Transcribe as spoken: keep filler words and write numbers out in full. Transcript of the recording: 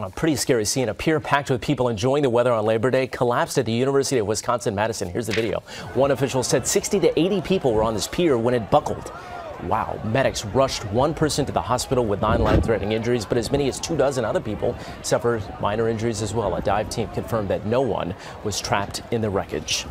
A pretty scary scene. A pier packed with people enjoying the weather on Labor Day collapsed at the University of Wisconsin-Madison. Here's the video. One official said sixty to eighty people were on this pier when it buckled. Wow. Medics rushed one person to the hospital with nine life-threatening injuries, but as many as two dozen other people suffered minor injuries as well. A dive team confirmed that no one was trapped in the wreckage.